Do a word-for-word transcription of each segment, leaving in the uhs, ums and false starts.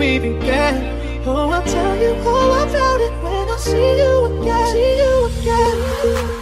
we began. Oh, I'll tell you all about it when I see you again. See you again.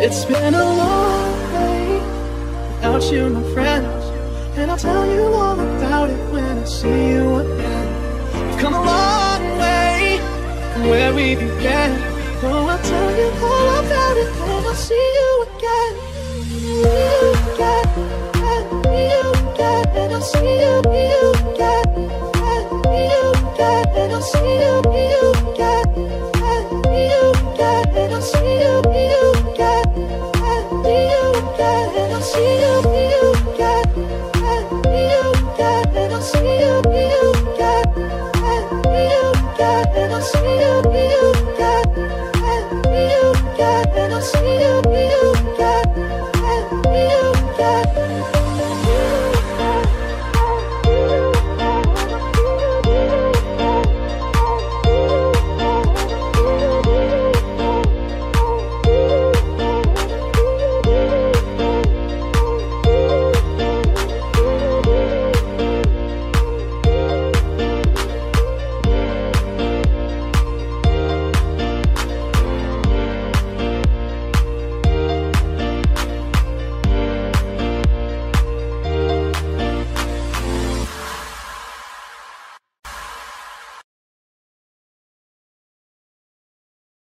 It's been a long day without you, my friend, and I'll tell you all about it when I see you again. We've come a long way from where we began. Oh, I'll tell you all about it when I see you again. See you again, see you again, and I'll see you.